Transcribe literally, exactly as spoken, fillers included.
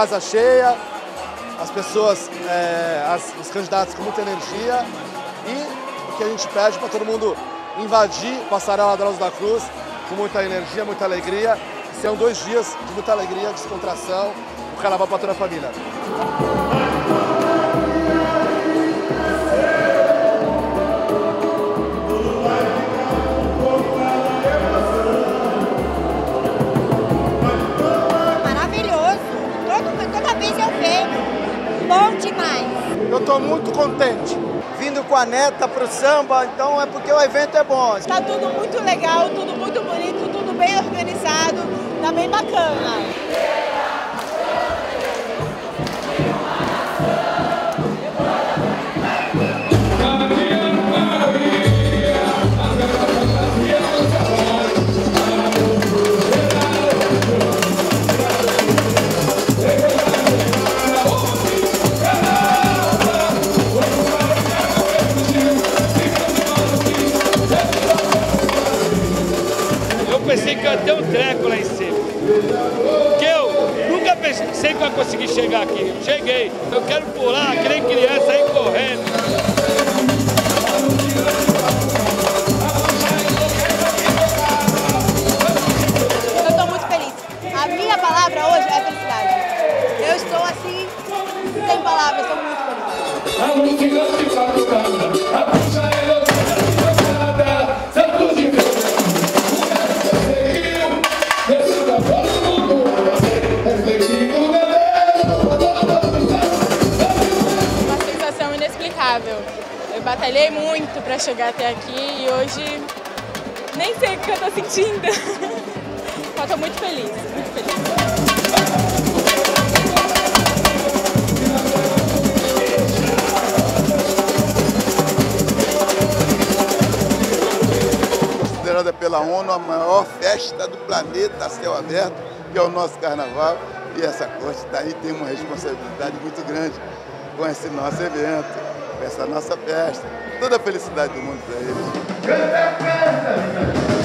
casa cheia, as pessoas, é, as, os candidatos com muita energia, e o que a gente pede para todo mundo invadir Passarela Arcos da Cruz com muita energia, muita alegria. Serão dois dias de muita alegria, descontração, o carnaval para toda a família. Eu estou muito contente. Vindo com a neta para o samba, então é porque o evento é bom. Está tudo muito legal, tudo muito bonito, tudo bem organizado, está bem bacana. Pensei que ia ter um treco lá em cima, que eu nunca pensei que ia conseguir chegar aqui. Cheguei, eu quero pular, que nem criança, aí correndo. Eu estou muito feliz. A minha palavra hoje é felicidade. Eu estou assim, sem palavras, estou muito feliz. Eu batalhei muito para chegar até aqui e hoje nem sei o que eu tô sentindo. Só tô muito feliz, muito feliz. Considerada pela ONU a maior festa do planeta a céu aberto, que é o nosso carnaval, e essa corte daí tem uma responsabilidade muito grande com esse nosso evento. Essa nossa festa, toda a felicidade do mundo para eles.